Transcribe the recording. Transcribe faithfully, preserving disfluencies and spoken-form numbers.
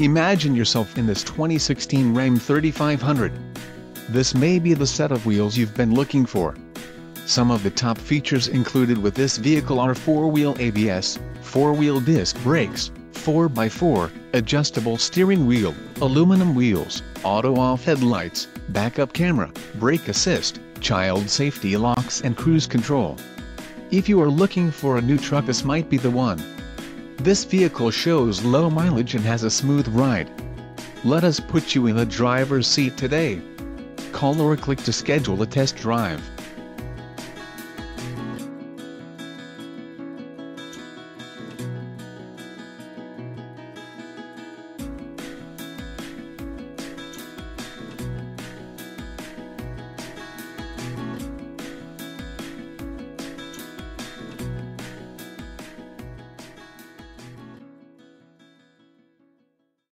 Imagine yourself in this twenty sixteen Ram thirty-five hundred. This may be the set of wheels you've been looking for. Some of the top features included with this vehicle are four-wheel A B S, four-wheel disc brakes, four by four, adjustable steering wheel, aluminum wheels, auto-off headlights, backup camera, brake assist, child safety locks and cruise control. If you are looking for a new truck, this might be the one. This vehicle shows low mileage and has a smooth ride. Let us put you in the driver's seat today. Call or click to schedule a test drive.